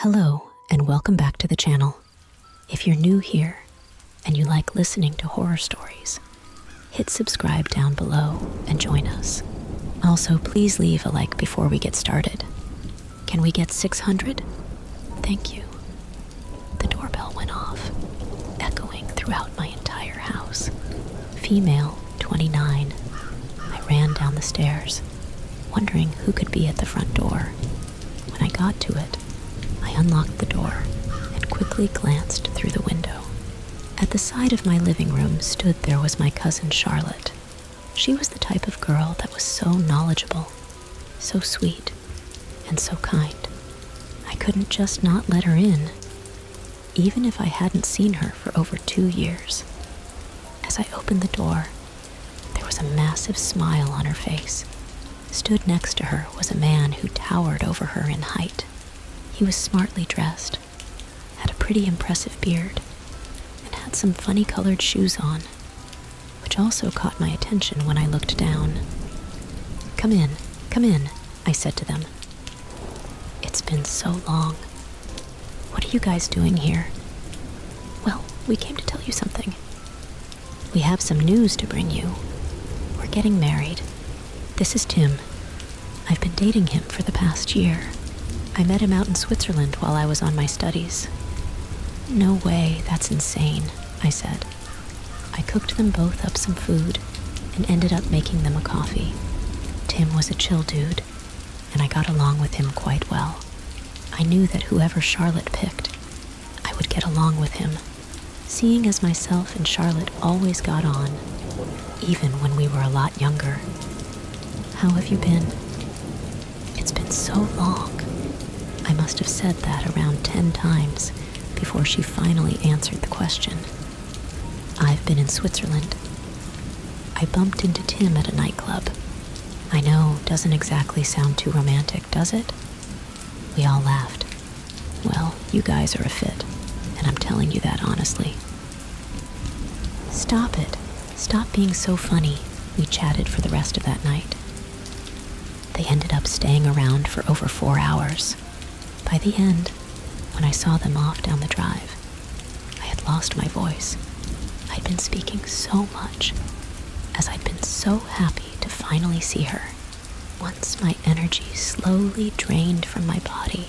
Hello, and welcome back to the channel. If you're new here, and you like listening to horror stories, hit subscribe down below and join us. Also, please leave a like before we get started. Can we get 600? Thank you. The doorbell went off, echoing throughout my entire house. Female, 29. I ran down the stairs, wondering who could be at the front door. When I got to it, I unlocked the door and quickly glanced through the window. At the side of my living room was my cousin Charlotte. She was the type of girl that was so knowledgeable, so sweet, and so kind. I couldn't just not let her in, even if I hadn't seen her for over 2 years. As I opened the door, there was a massive smile on her face. Stood next to her was a man who towered over her in height. He was smartly dressed, had a pretty impressive beard, and had some funny colored shoes on, which also caught my attention when I looked down. Come in, I said to them. It's been so long. What are you guys doing here? Well, we came to tell you something. We have some news to bring you. We're getting married. This is Tim. I've been dating him for the past year. I met him out in Switzerland while I was on my studies. No way, that's insane, I said. I cooked them both up some food and ended up making them a coffee. Tim was a chill dude, and I got along with him quite well. I knew that whoever Charlotte picked, I would get along with him, seeing as myself and Charlotte always got on, even when we were a lot younger. How have you been? It's been so long. I must have said that around 10 times before she finally answered the question. I've been in Switzerland. I bumped into Tim at a nightclub. I know, doesn't exactly sound too romantic, does it? We all laughed. Well, you guys are a fit, and I'm telling you that honestly. Stop it. Stop being so funny, we chatted for the rest of that night. They ended up staying around for over 4 hours. By the end, when I saw them off down the drive, I had lost my voice. I'd been speaking so much, as I'd been so happy to finally see her. Once my energy slowly drained from my body,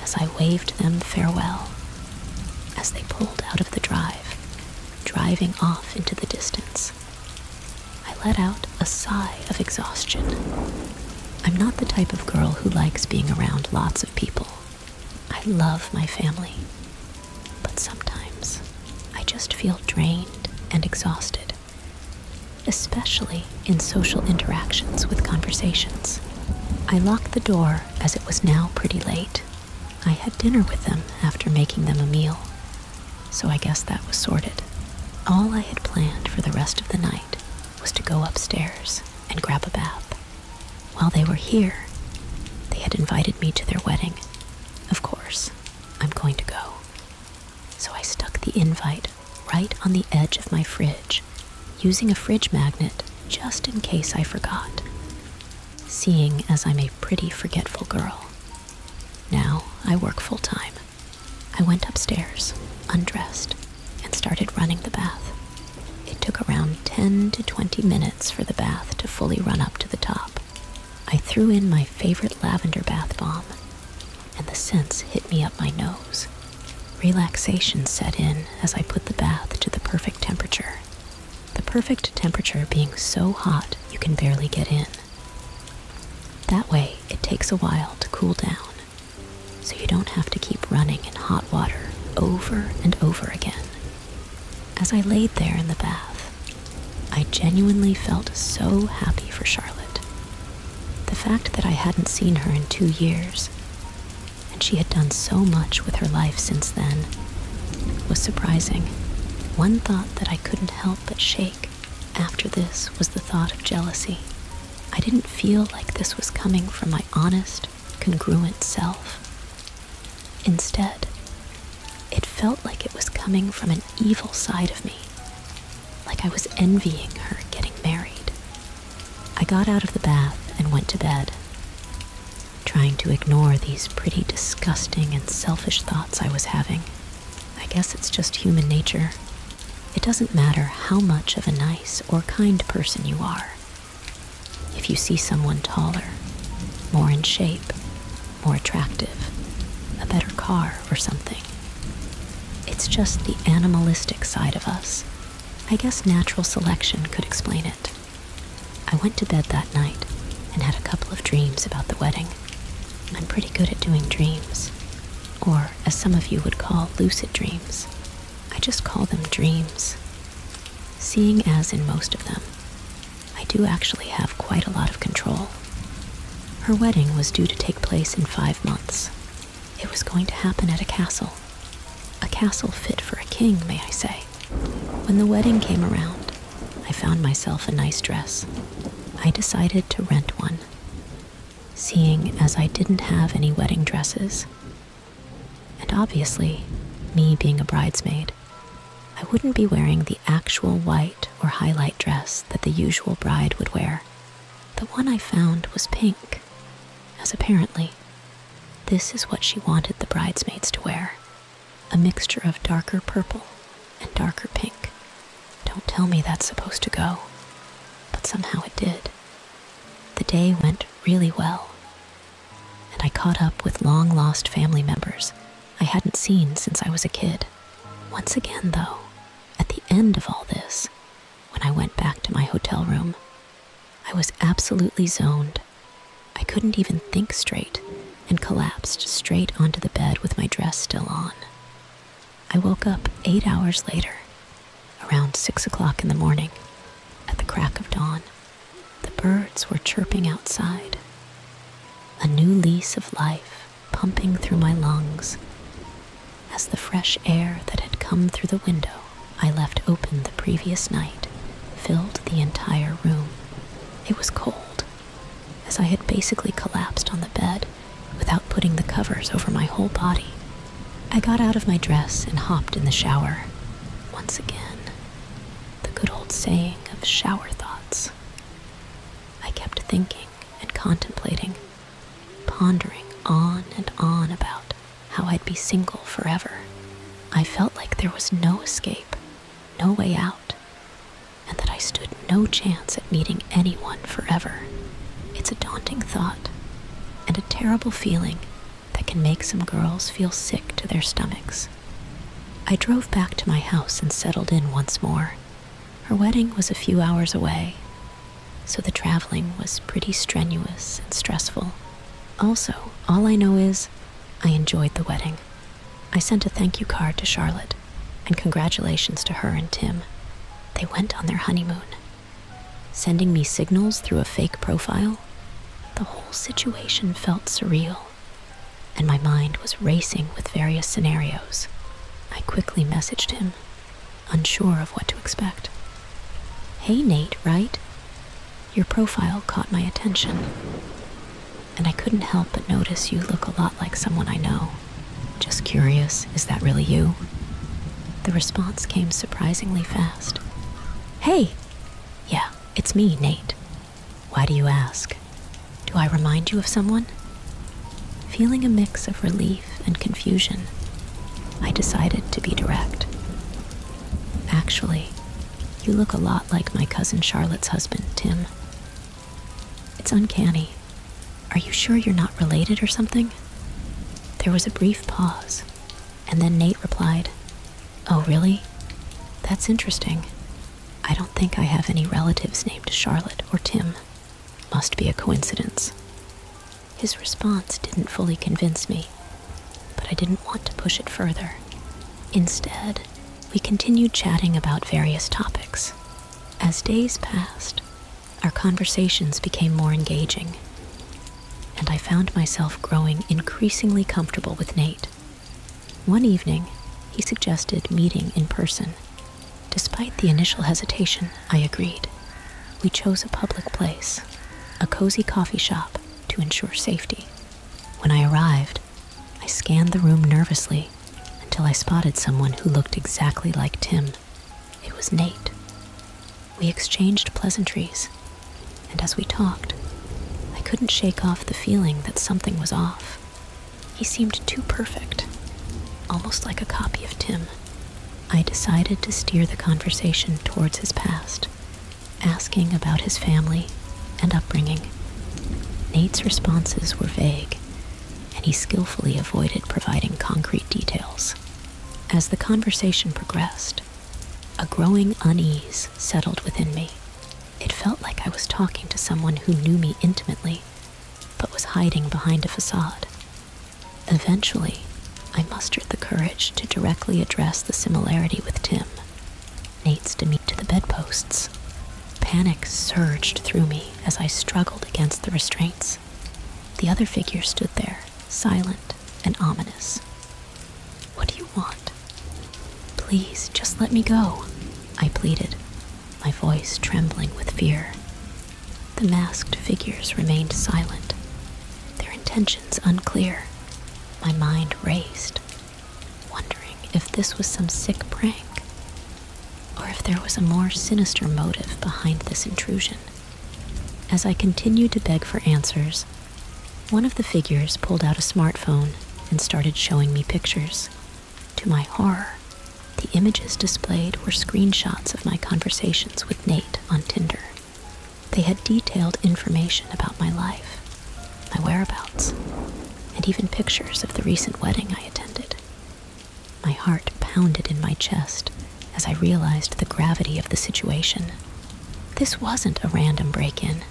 as I waved them farewell, as they pulled out of the drive, driving off into the distance. I let out a sigh of exhaustion. I'm not the type of girl who likes being around lots of people. I love my family, but sometimes I just feel drained and exhausted, especially in social interactions with conversations. I locked the door as it was now pretty late. I had dinner with them after making them a meal, so I guess that was sorted. All I had planned for the rest of the night was to go upstairs and grab a bath. While they were here, they had invited me to their wedding. Of course, I'm going to go. So I stuck the invite right on the edge of my fridge, using a fridge magnet just in case I forgot, seeing as I'm a pretty forgetful girl. Now I work full-time. I went upstairs, undressed, and started running the bath. It took around 10 to 20 minutes for the bath to fully run up to the top. I threw in my favorite lavender bath bomb, and the scents hit me up my nose. Relaxation set in as I put the bath to the perfect temperature. The perfect temperature being so hot you can barely get in. That way, it takes a while to cool down, so you don't have to keep running in hot water over and over again. As I laid there in the bath, I genuinely felt so happy for Charlotte. The fact that I hadn't seen her in 2 years, and she had done so much with her life since then, was surprising. One thought that I couldn't help but shake after this was the thought of jealousy. I didn't feel like this was coming from my honest, congruent self. Instead, it felt like it was coming from an evil side of me, like I was envying her getting married. I got out of the bath and went to bed, trying to ignore these pretty disgusting and selfish thoughts I was having. I guess it's just human nature. It doesn't matter how much of a nice or kind person you are. If you see someone taller, more in shape, more attractive, a better car or something, it's just the animalistic side of us. I guess natural selection could explain it. I went to bed that night and had a couple of dreams about the wedding. I'm pretty good at doing dreams, or as some of you would call lucid dreams. I just call them dreams, seeing as in most of them, I do actually have quite a lot of control. Her wedding was due to take place in 5 months. It was going to happen at a castle fit for a king, may I say. When the wedding came around, I found myself a nice dress. I decided to rent one, seeing as I didn't have any wedding dresses. And obviously, me being a bridesmaid, I wouldn't be wearing the actual white or highlight dress that the usual bride would wear. The one I found was pink, as apparently, this is what she wanted the bridesmaids to wear. A mixture of darker purple and darker pink. Don't tell me that's supposed to go, but somehow it did. The day went really well, and I caught up with long-lost family members I hadn't seen since I was a kid. Once again, though, at the end of all this, when I went back to my hotel room, I was absolutely zoned. I couldn't even think straight, and collapsed straight onto the bed with my dress still on. I woke up 8 hours later, around 6 o'clock in the morning, at the crack of dawn. The birds were chirping outside, a new lease of life pumping through my lungs. As the fresh air that had come through the window I left open the previous night filled the entire room. It was cold, as I had basically collapsed on the bed without putting the covers over my whole body. I got out of my dress and hopped in the shower. Once again, the good old saying of shower thoughts. I kept thinking and contemplating, pondering on and on about how I'd be single forever. I felt like there was no escape, no way out, and that I stood no chance at meeting anyone forever. It's a daunting thought, and a terrible feeling that can make some girls feel sick to their stomachs. I drove back to my house and settled in once more. Her wedding was a few hours away, so the traveling was pretty strenuous and stressful. Also, all I know is I enjoyed the wedding. I sent a thank you card to Charlotte, and congratulations to her and Tim. They went on their honeymoon, sending me signals through a fake profile. The whole situation felt surreal, and my mind was racing with various scenarios. I quickly messaged him, unsure of what to expect. "Hey Nate, right? Your profile caught my attention, and I couldn't help but notice you look a lot like someone I know. Just curious, is that really you?" The response came surprisingly fast. "Hey! Yeah, it's me, Nate. Why do you ask? Do I remind you of someone?" Feeling a mix of relief and confusion, I decided to be direct. "Actually, you look a lot like my cousin Charlotte's husband, Tim. It's uncanny. Are you sure you're not related or something?" There was a brief pause, and then Nate replied, "Oh, really? That's interesting. I don't think I have any relatives named Charlotte or Tim. Must be a coincidence." His response didn't fully convince me, but I didn't want to push it further. Instead, we continued chatting about various topics. As days passed, our conversations became more engaging, and I found myself growing increasingly comfortable with Nate. One evening, he suggested meeting in person. Despite the initial hesitation, I agreed. We chose a public place, a cozy coffee shop, to ensure safety. When I arrived, I scanned the room nervously until I spotted someone who looked exactly like Tim. It was Nate. We exchanged pleasantries, and as we talked, I couldn't shake off the feeling that something was off. He seemed too perfect, almost like a copy of Tim. I decided to steer the conversation towards his past, asking about his family and upbringing. Nate's responses were vague, and he skillfully avoided providing concrete details. As the conversation progressed, a growing unease settled within me. It felt like I was talking to someone who knew me intimately, but was hiding behind a facade. Eventually, I mustered the courage to directly address the similarity with Tim, Nate's demeanor to the bedposts. Panic surged through me as I struggled against the restraints. The other figure stood there, silent and ominous. "What do you want? Please, just let me go," I pleaded, my voice trembling with fear. The masked figures remained silent, their intentions unclear. My mind raced, wondering if this was some sick prank, or if there was a more sinister motive behind this intrusion. As I continued to beg for answers, one of the figures pulled out a smartphone and started showing me pictures. To my horror, the images displayed were screenshots of my conversations with Nate on Tinder. They had detailed information about my life, my whereabouts, and even pictures of the recent wedding I attended. My heart pounded in my chest as I realized the gravity of the situation. This wasn't a random break-in.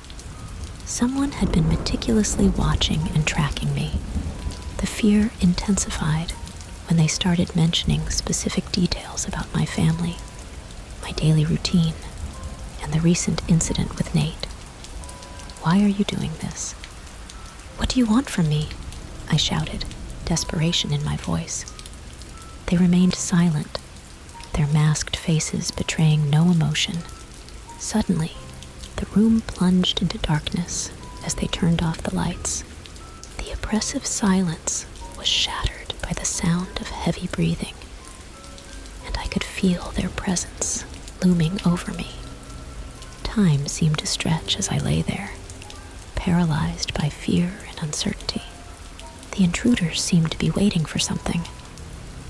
Someone had been meticulously watching and tracking me. The fear intensified when they started mentioning specific details about my family, my daily routine, and the recent incident with Nate. "Why are you doing this? What do you want from me?" I shouted, desperation in my voice. They remained silent, their masked faces betraying no emotion. Suddenly, the room plunged into darkness as they turned off the lights. The oppressive silence was shattered by the sound of heavy breathing, and I could feel their presence looming over me. Time seemed to stretch as I lay there, paralyzed by fear and uncertainty. The intruders seemed to be waiting for something,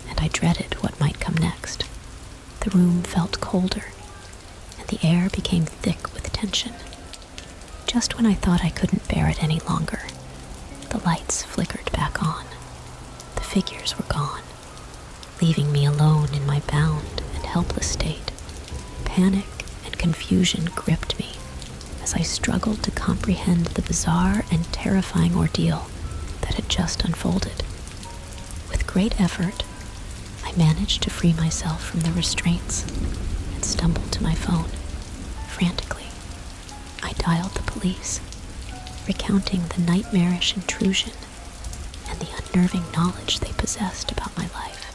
and I dreaded what might come next. The room felt colder, and the air became thick with tension. Just when I thought I couldn't bear it any longer, the lights flickered back on. The figures were gone, leaving me alone in my bound and helpless state. Panic and confusion gripped me as I struggled to comprehend the bizarre and terrifying ordeal that had just unfolded. With great effort, I managed to free myself from the restraints and stumbled to my phone. Frantically, I dialed the police, recounting the nightmarish intrusion and the unnerving knowledge they possessed about my life.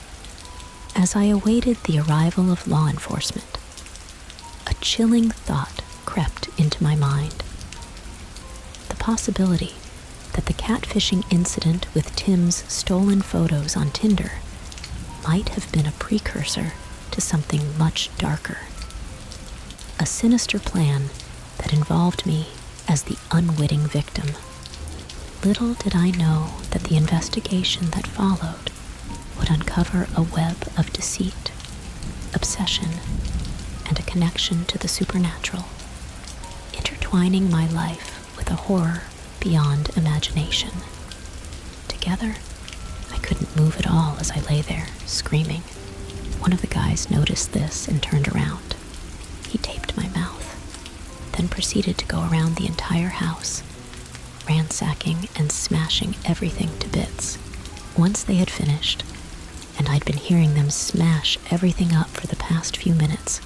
As I awaited the arrival of law enforcement, a chilling thought crept into my mind. The possibility that the catfishing incident with Tim's stolen photos on Tinder might have been a precursor to something much darker. A sinister plan that involved me as the unwitting victim. Little did I know that the investigation that followed would uncover a web of deceit, obsession, and a connection to the supernatural, intertwining my life with a horror beyond imagination. Together, I couldn't move at all as I lay there, screaming. One of the guys noticed this and turned around. He taped my mouth, then proceeded to go around the entire house, ransacking and smashing everything to bits. Once they had finished, and I'd been hearing them smash everything up for the past few minutes,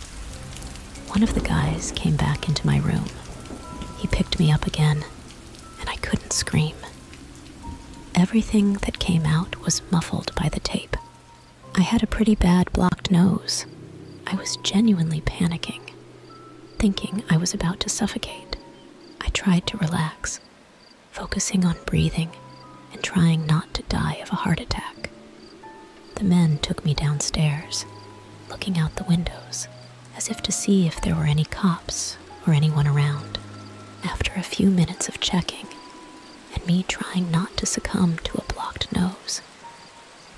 one of the guys came back into my room. He picked me up again, and I couldn't scream. Everything that came out was muffled by the tape. I had a pretty bad blocked nose. I was genuinely panicking, thinking I was about to suffocate. I tried to relax, focusing on breathing and trying not to die of a heart attack. The men took me downstairs, looking out the windows, as if to see if there were any cops or anyone around. After a few minutes of checking, and me trying not to succumb to a blocked nose.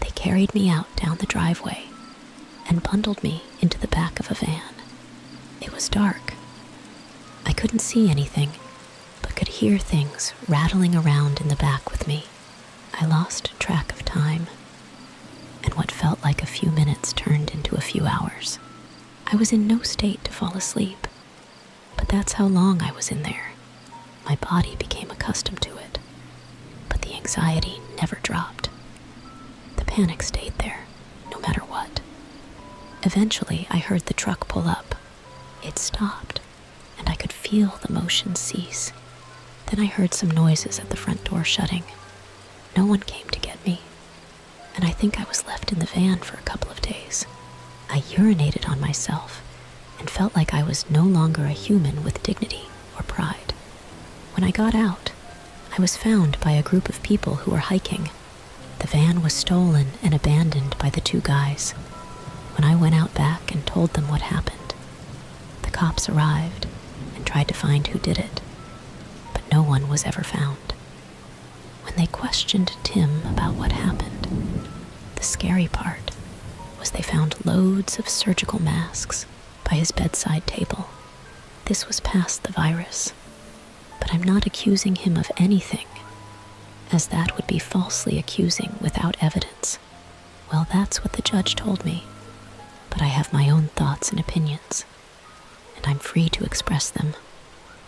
They carried me out down the driveway and bundled me into the back of a van. It was dark. I couldn't see anything, but could hear things rattling around in the back with me. I lost track of time, and what felt like a few minutes turned into a few hours. I was in no state to fall asleep, but that's how long I was in there. My body became accustomed to it, but the anxiety never dropped. The panic stayed there, no matter what. Eventually, I heard the truck pull up. It stopped, and I could feel the motion cease. Then I heard some noises at the front door shutting. No one came to get me, and I think I was left in the van for a couple of days. I urinated on myself and felt like I was no longer a human with dignity or pride. When I got out, I was found by a group of people who were hiking. The van was stolen and abandoned by the two guys. When I went out back and told them what happened, the cops arrived and tried to find who did it, but no one was ever found. When they questioned Tim about what happened, the scary part was they found loads of surgical masks by his bedside table. This was past the virus, but I'm not accusing him of anything, as that would be falsely accusing without evidence. Well, that's what the judge told me, but I have my own thoughts and opinions, and I'm free to express them.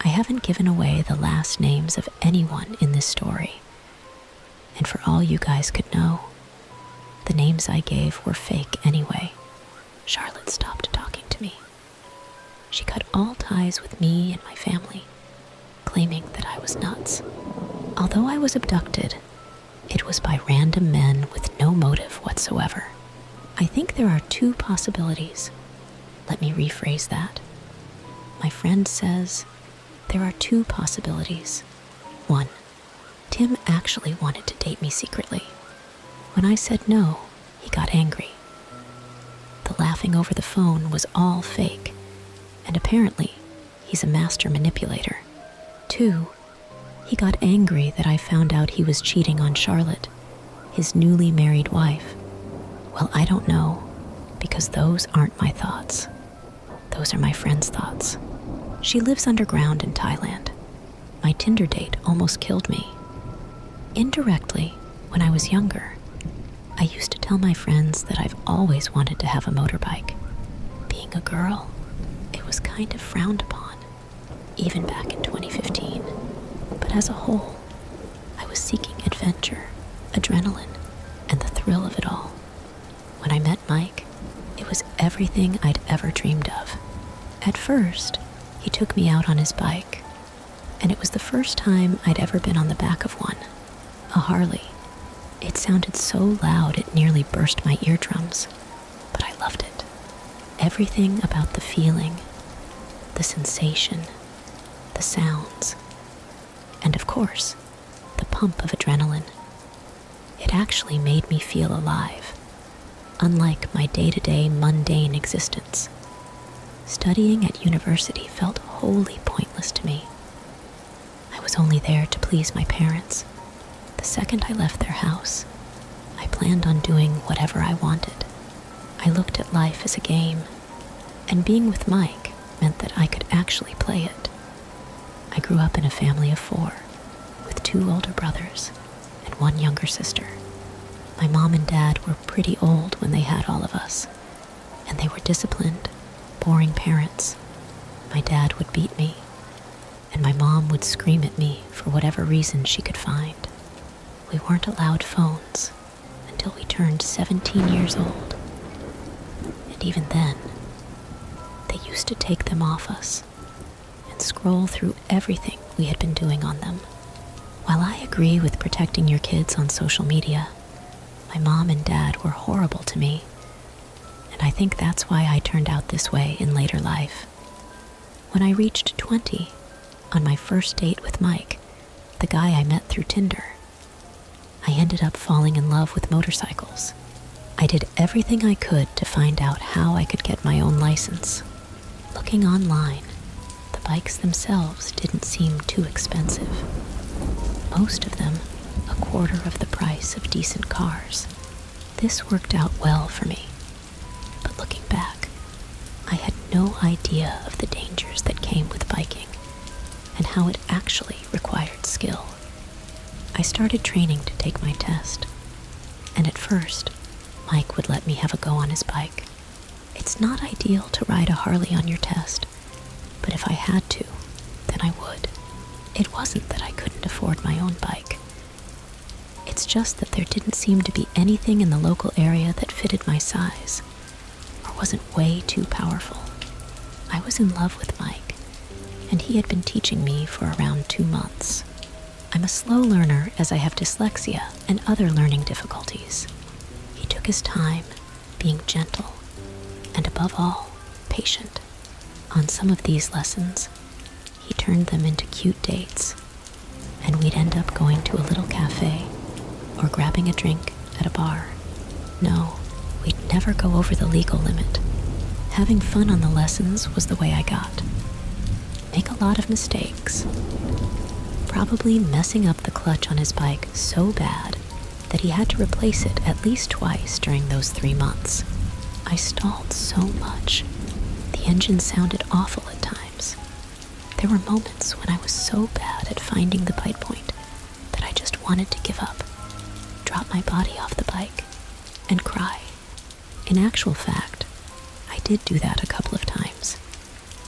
I haven't given away the last names of anyone in this story. And for all you guys could know, the names I gave were fake anyway. Charlotte stopped talking to me. She cut all ties with me and my family, claiming that I was nuts. Although I was abducted, it was by random men with no motive whatsoever. I think there are two possibilities. Let me rephrase that. My friend says there are two possibilities. One, Tim actually wanted to date me secretly. When I said no, he got angry. The laughing over the phone was all fake, and apparently, he's a master manipulator. Two, he got angry that I found out he was cheating on Charlotte, his newly married wife. Well, I don't know, because those aren't my thoughts. Those are my friend's thoughts. She lives underground in Thailand. My Tinder date almost killed me. Indirectly, when I was younger, I used to tell my friends that I've always wanted to have a motorbike. Being a girl, it was kind of frowned upon, even back in 2015. But as a whole, I was seeking adventure, adrenaline, and the thrill of it all. When I met Mike, it was everything I'd ever dreamed of. At first, he took me out on his bike, and it was the first time I'd ever been on the back of one. A Harley. It sounded so loud it nearly burst my eardrums, but I loved it. Everything about the feeling, the sensation, the sounds, and of course, the pump of adrenaline. It actually made me feel alive, unlike my day-to-day mundane existence. Studying at university felt wholly pointless to me. I was only there to please my parents. The second I left their house, I planned on doing whatever I wanted. I looked at life as a game, and being with Mike meant that I could actually play it. I grew up in a family of four, with two older brothers and one younger sister. My mom and dad were pretty old when they had all of us, and they were disciplined, boring parents. My dad would beat me, and my mom would scream at me for whatever reason she could find. We weren't allowed phones until we turned 17 years old. And even then, they used to take them off us and scroll through everything we had been doing on them. While I agree with protecting your kids on social media, my mom and dad were horrible to me, and I think that's why I turned out this way in later life. When I reached 20, on my first date with Mike, the guy I met through Tinder, I ended up falling in love with motorcycles. I did everything I could to find out how I could get my own license. Looking online, the bikes themselves didn't seem too expensive. most of them a quarter of the price of decent cars. This worked out well for me, but looking back, I had no idea of the dangers that came with biking and how it actually required skill. I started training to take my test, and at first, Mike would let me have a go on his bike. It's not ideal to ride a Harley on your test, but if I had to, then I would. It wasn't that I couldn't afford my own bike. It's just that there didn't seem to be anything in the local area that fitted my size, or wasn't way too powerful. I was in love with Mike, and he had been teaching me for around 2 months. I'm a slow learner as I have dyslexia and other learning difficulties. He took his time, being gentle, and above all, patient. On some of these lessons, he turned them into cute dates, and we'd end up going to a little cafe or grabbing a drink at a bar. No, we'd never go over the legal limit. Having fun on the lessons was the way I got. Make a lot of mistakes. Probably messing up the clutch on his bike so bad that he had to replace it at least twice during those 3 months. I stalled so much. The engine sounded awful at times. There were moments when I was so bad at finding the bite point that I just wanted to give up, drop my body off the bike, and cry. In actual fact, I did do that a couple of times,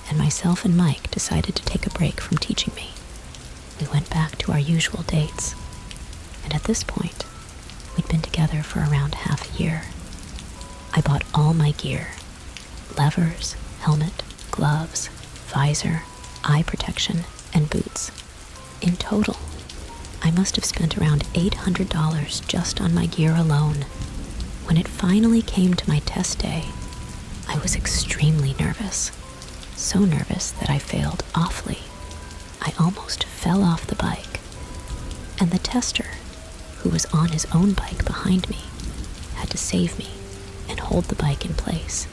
and myself and Mike decided to take a break from teaching me. We went back to our usual dates, and at this point, we'd been together for around half a year. I bought all my gear: levers, helmet, gloves, visor, eye protection, and boots. In total, I must have spent around $800 just on my gear alone. When it finally came to my test day, I was extremely nervous. So nervous that I failed awfully. I almost fell off the bike, and the tester, who was on his own bike behind me, had to save me and hold the bike in place.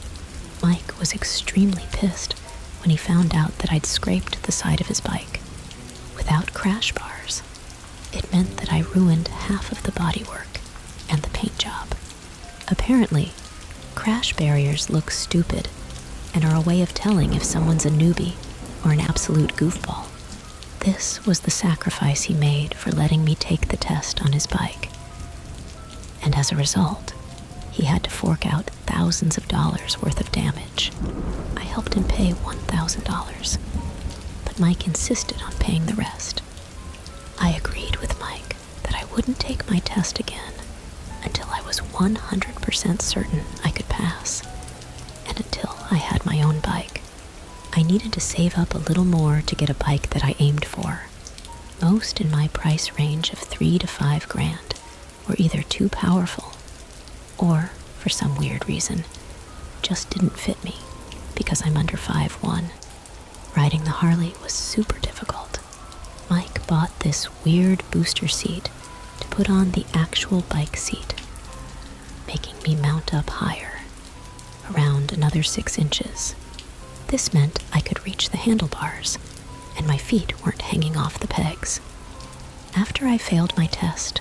Mike was extremely pissed when he found out that I'd scraped the side of his bike. Without crash bars, it meant that I ruined half of the bodywork and the paint job. Apparently, crash barriers look stupid and are a way of telling if someone's a newbie or an absolute goofball. This was the sacrifice he made for letting me take the test on his bike. And as a result, he had to fork out thousands of dollars worth of damage. I helped him pay $1,000, but Mike insisted on paying the rest. I agreed with Mike that I wouldn't take my test again until I was 100% certain I could pass, and until I had my own bike. I needed to save up a little more to get a bike that I aimed for. Most in my price range of $3 to $5 grand were either too powerful or, for some weird reason, just didn't fit me because I'm under 5'1". Riding the Harley was super difficult. Mike bought this weird booster seat to put on the actual bike seat, making me mount up higher, around another 6 inches. This meant I could reach the handlebars, and my feet weren't hanging off the pegs. After I failed my test,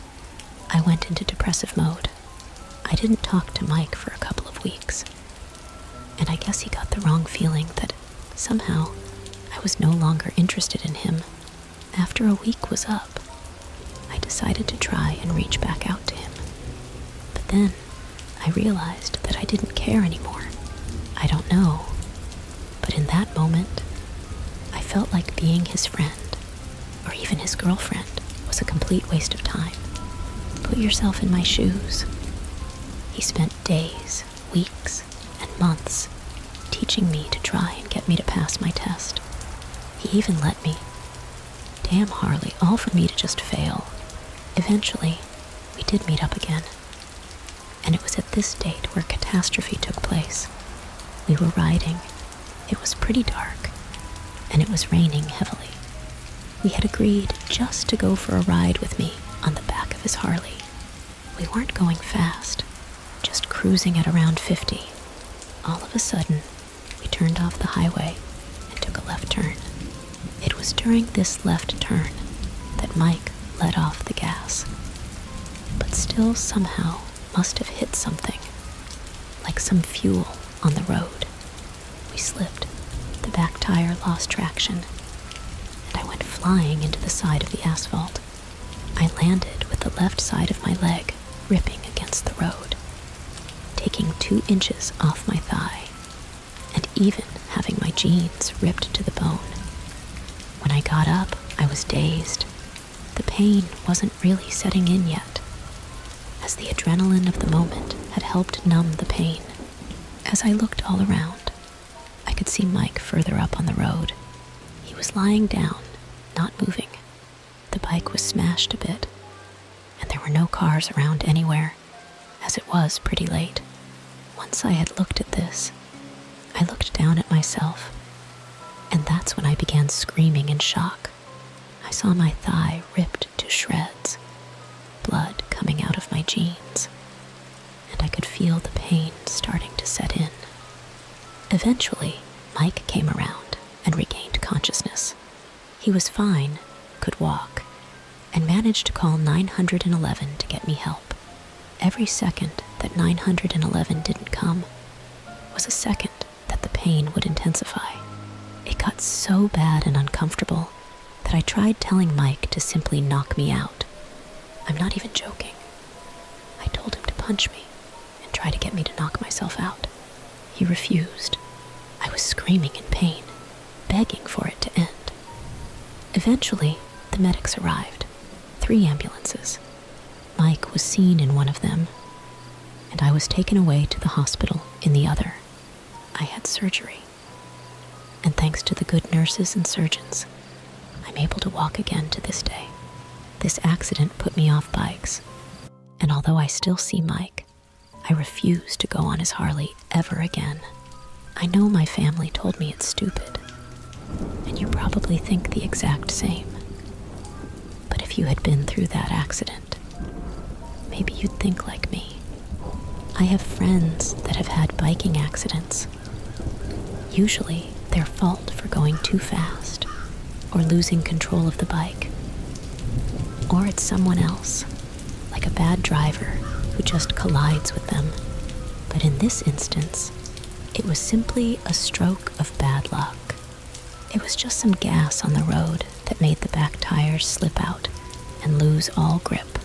I went into depressive mode. I didn't talk to Mike for a couple of weeks, and I guess he got the wrong feeling that somehow I was no longer interested in him. After a week was up, I decided to try and reach back out to him. But then I realized that I didn't care anymore. I don't know. But in that moment, I felt like being his friend, or even his girlfriend, was a complete waste of time. Put yourself in my shoes. He spent days, weeks, and months teaching me to try and get me to pass my test. He even let me. Damn Harley, all for me to just fail. Eventually, we did meet up again. And it was at this date where catastrophe took place. We were riding. It was pretty dark, and it was raining heavily. We had agreed just to go for a ride with me on the back of his Harley. We weren't going fast, just cruising at around 50. All of a sudden, we turned off the highway and took a left turn. It was during this left turn that Mike let off the gas, but still somehow must have hit something, like some fuel on the road. We slipped, the back tire lost traction, and I went flying into the side of the asphalt. I landed with the left side of my leg ripping against the road, taking 2 inches off my thigh, and even having my jeans ripped to the bone. When I got up, I was dazed. The pain wasn't really setting in yet, as the adrenaline of the moment had helped numb the pain. As I looked all around, I could see Mike further up on the road. He was lying down, not moving. The bike was smashed a bit, and there were no cars around anywhere, as it was pretty late. Once I had looked at this, I looked down at myself, and that's when I began screaming in shock. I saw my thigh ripped to shreds, blood coming out of my jeans, and I could feel the pain starting to set in. Eventually, Mike came around and regained consciousness. He was fine, could walk, and managed to call 911 to get me help. Every second that 911 didn't come was a second that the pain would intensify. It got so bad and uncomfortable that I tried telling Mike to simply knock me out. I'm not even joking. I told him to punch me and try to get me to knock myself out. He refused. I was screaming in pain, begging for it to end. Eventually, the medics arrived, 3 ambulances. Mike was seen in one of them, and I was taken away to the hospital in the other. I had surgery, and thanks to the good nurses and surgeons, I'm able to walk again to this day. This accident put me off bikes, and although I still see Mike, I refuse to go on his Harley ever again. I know my family told me it's stupid, and you probably think the exact same. But if you had been through that accident, maybe you'd think like me. I have friends that have had biking accidents. Usually, their fault for going too fast, or losing control of the bike. Or it's someone else, like a bad driver who just collides with them. But in this instance, it was simply a stroke of bad luck. It was just some gas on the road that made the back tires slip out and lose all grip.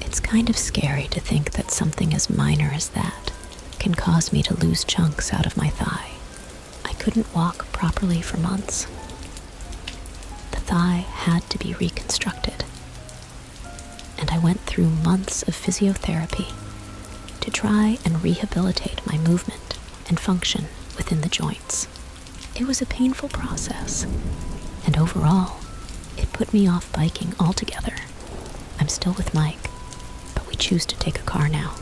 It's kind of scary to think that something as minor as that can cause me to lose chunks out of my thigh. I couldn't walk properly for months. The thigh had to be reconstructed, and I went through months of physiotherapy to try and rehabilitate my movement and function within the joints. It was a painful process, and overall, it put me off biking altogether. I'm still with Mike, but we choose to take a car now.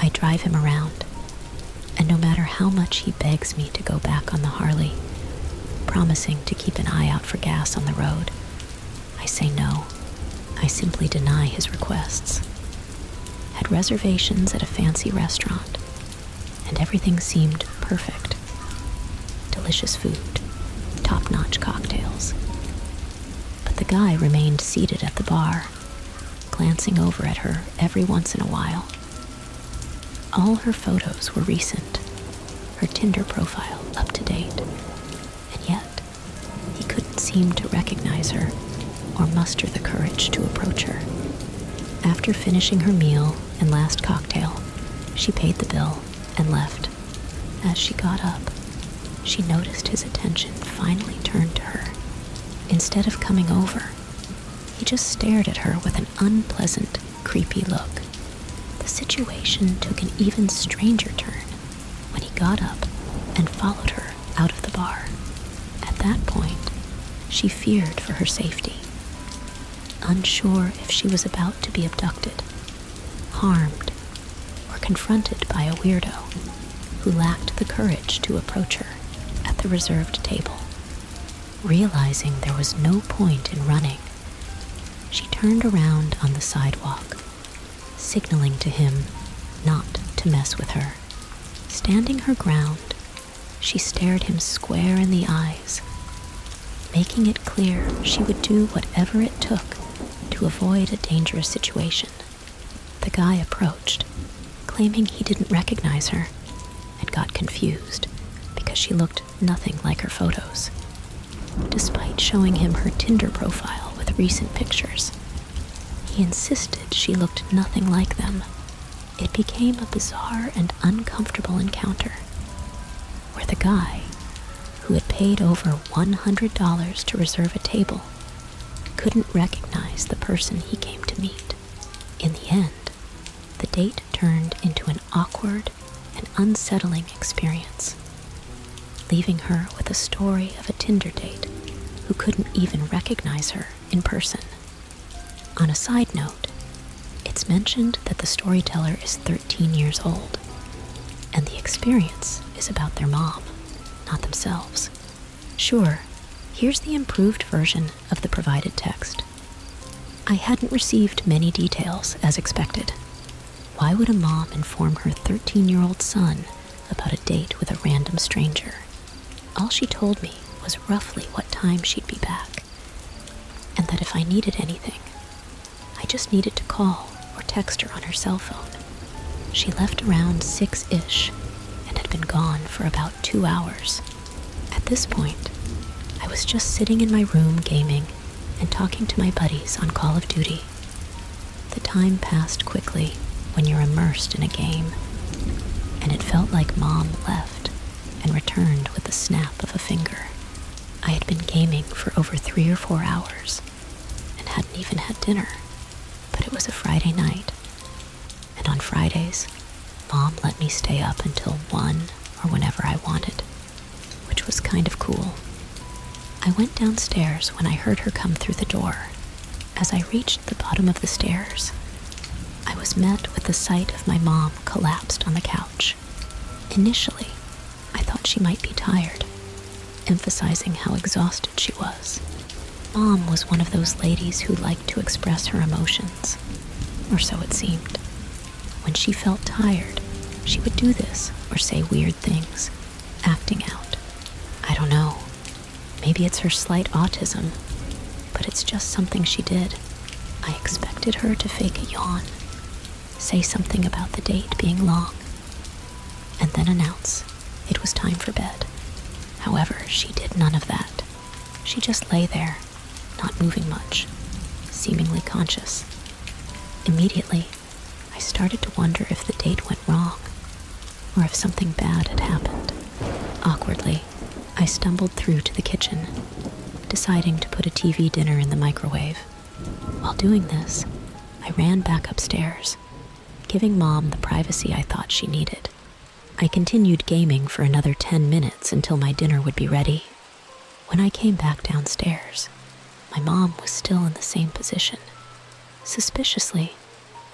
I drive him around, and no matter how much he begs me to go back on the Harley, promising to keep an eye out for gas on the road, I say no. I simply deny his requests. Had reservations at a fancy restaurant, and everything seemed perfect. Delicious food, top-notch cocktails. But the guy remained seated at the bar, glancing over at her every once in a while. All her photos were recent, her Tinder profile up to date, and yet he couldn't seem to recognize her or muster the courage to approach her. After finishing her meal and last cocktail, she paid the bill and left. As she got up, she noticed his attention finally turned to her. Instead of coming over, he just stared at her with an unpleasant, creepy look. The situation took an even stranger turn when he got up and followed her out of the bar. At that point, she feared for her safety, unsure if she was about to be abducted, harmed, or confronted by a weirdo who lacked the courage to approach her at the reserved table. Realizing there was no point in running, she turned around on the sidewalk, signaling to him not to mess with her. Standing her ground, she stared him square in the eyes, making it clear she would do whatever it took to to avoid a dangerous situation. The guy approached, claiming he didn't recognize her, and got confused because she looked nothing like her photos. Despite showing him her Tinder profile with recent pictures, he insisted she looked nothing like them. It became a bizarre and uncomfortable encounter, where the guy, who had paid over $100 to reserve a table, couldn't recognize the person he came to meet. In the end, the date turned into an awkward and unsettling experience, leaving her with a story of a Tinder date who couldn't even recognize her in person. On a side note, it's mentioned that the storyteller is 13 years old, and the experience is about their mom, not themselves. Sure, here's the improved version of the provided text. I hadn't received many details as expected. Why would a mom inform her 13-year-old son about a date with a random stranger? All she told me was roughly what time she'd be back, and that if I needed anything, I just needed to call or text her on her cell phone. She left around 6-ish and had been gone for about 2 hours. At this point, I was just sitting in my room gaming and talking to my buddies on Call of Duty. The time passed quickly when you're immersed in a game, and it felt like Mom left and returned with the snap of a finger. I had been gaming for over 3 or 4 hours and hadn't even had dinner. But it was a Friday night, and on Fridays, Mom let me stay up until 1 or whenever I wanted, which was kind of cool. I went downstairs when I heard her come through the door. As I reached the bottom of the stairs, I was met with the sight of my mom collapsed on the couch. Initially, I thought she might be tired, emphasizing how exhausted she was. Mom was one of those ladies who liked to express her emotions, or so it seemed. When she felt tired, she would do this or say weird things, acting out. I don't know, maybe it's her slight autism, but it's just something she did. I expected her to fake a yawn, say something about the date being long, and then announce it was time for bed. However, she did none of that. She just lay there, not moving much, seemingly conscious. Immediately, I started to wonder if the date went wrong, or if something bad had happened. Awkwardly, I stumbled through to the kitchen, deciding to put a TV dinner in the microwave. While doing this, I ran back upstairs, giving Mom the privacy I thought she needed. I continued gaming for another 10 minutes until my dinner would be ready. When I came back downstairs, my mom was still in the same position. Suspiciously,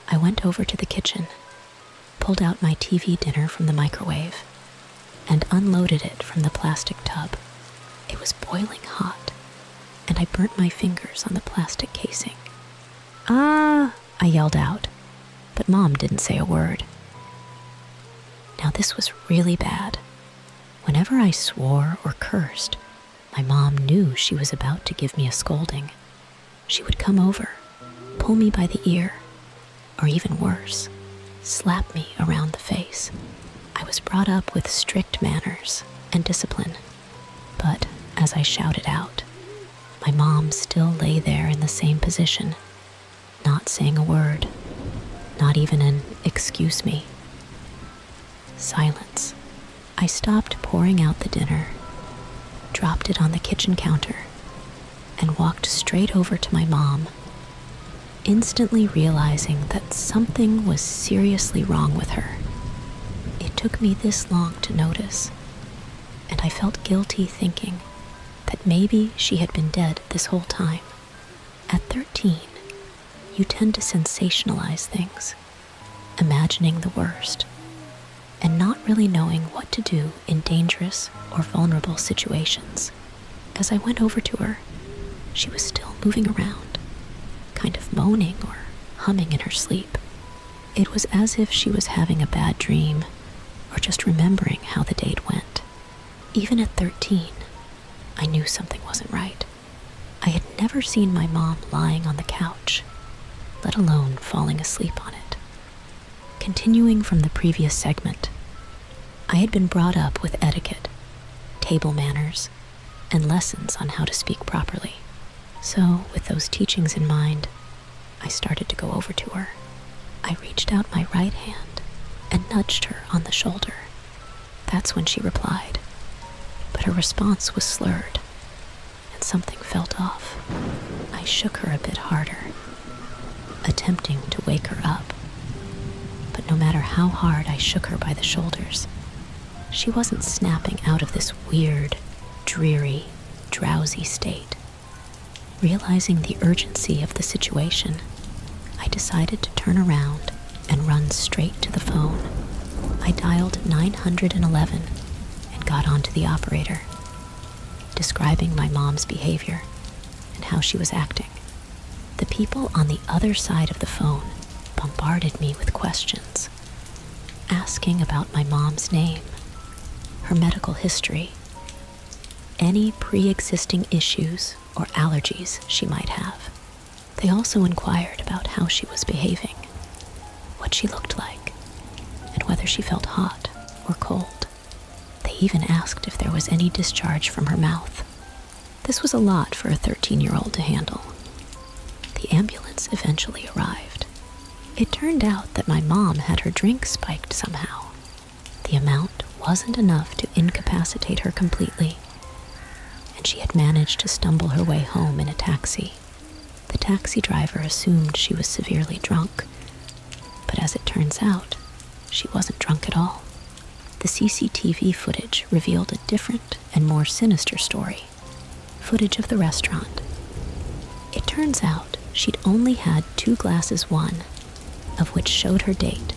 I went over to the kitchen, pulled out my TV dinner from the microwave, and unloaded it from the plastic tub. It was boiling hot, and I burnt my fingers on the plastic casing. "Ah!" I yelled out, but Mom didn't say a word. Now this was really bad. Whenever I swore or cursed, my mom knew she was about to give me a scolding. She would come over, pull me by the ear, or even worse, slap me around the face. I was brought up with strict manners and discipline, but as I shouted out, my mom still lay there in the same position, not saying a word, not even an "excuse me." Silence. I stopped pouring out the dinner, dropped it on the kitchen counter, and walked straight over to my mom, instantly realizing that something was seriously wrong with her. It took me this long to notice, and I felt guilty thinking that maybe she had been dead this whole time. At 13, you tend to sensationalize things, imagining the worst, and not really knowing what to do in dangerous or vulnerable situations. As I went over to her, she was still moving around, kind of moaning or humming in her sleep. It was as if she was having a bad dream or just remembering how the date went. Even at 13, I knew something wasn't right. I had never seen my mom lying on the couch let alone falling asleep on it. Continuing from the previous segment, I had been brought up with etiquette, table manners, and lessons on how to speak properly. So, with those teachings in mind, I started to go over to her. I reached out my right hand and nudged her on the shoulder. That's when she replied, but her response was slurred, and something felt off. I shook her a bit harder, attempting to wake her up, but no matter how hard I shook her by the shoulders, she wasn't snapping out of this weird, dreary, drowsy state. Realizing the urgency of the situation, I decided to turn around and run straight to the phone. I dialed 911 and got onto the operator, describing my mom's behavior and how she was acting. The people on the other side of the phone bombarded me with questions, asking about my mom's name, her medical history, any pre-existing issues or allergies she might have. They also inquired about how she was behaving, what she looked like, and whether she felt hot or cold. They even asked if there was any discharge from her mouth. This was a lot for a 13-year-old to handle. The ambulance eventually arrived. It turned out that my mom had her drink spiked somehow. The amount wasn't enough to incapacitate her completely, and she had managed to stumble her way home in a taxi. The taxi driver assumed she was severely drunk, but as it turns out, she wasn't drunk at all. The CCTV footage revealed a different and more sinister story, footage of the restaurant. It turns out she'd only had 2 glasses wine, of which showed her date,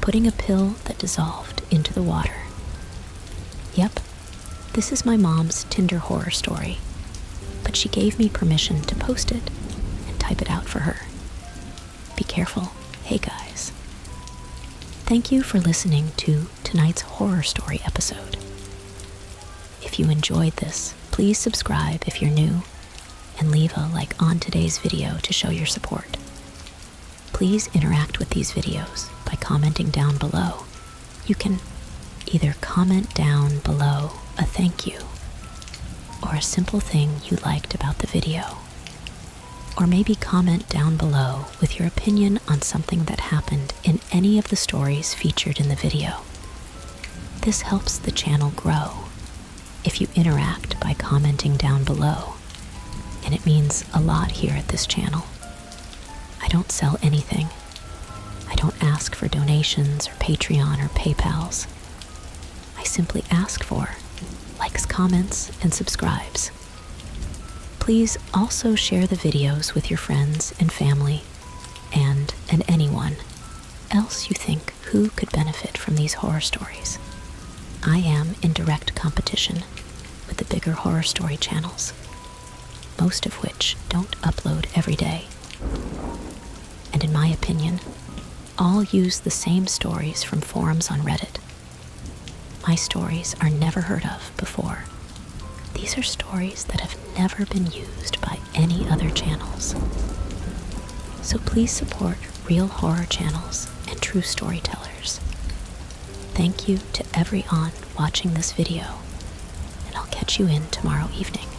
putting a pill that dissolved into the water. Yep, this is my mom's Tinder horror story, but she gave me permission to post it and type it out for her. Be careful, hey guys. Thank you for listening to tonight's horror story episode. If you enjoyed this, please subscribe if you're new and leave a like on today's video to show your support. Please interact with these videos by commenting down below. You can either comment down below a thank you, or a simple thing you liked about the video, or maybe comment down below with your opinion on something that happened in any of the stories featured in the video. This helps the channel grow if you interact by commenting down below, and it means a lot here at this channel. I don't sell anything. I don't ask for donations or Patreon or PayPals. I simply ask for likes, comments, and subscribes. Please also share the videos with your friends and family and anyone else you think who could benefit from these horror stories. I am in direct competition with the bigger horror story channels, most of which don't upload every day. And in my opinion, all use the same stories from forums on Reddit. My stories are never heard of before. These are stories that have never been used by any other channels. So please support real horror channels and true storytellers. Thank you to everyone watching this video, and I'll catch you in tomorrow evening.